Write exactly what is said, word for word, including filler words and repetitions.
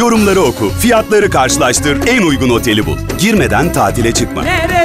Yorumları oku, fiyatları karşılaştır, en uygun oteli bul. Girmeden tatile çıkma. Nereye?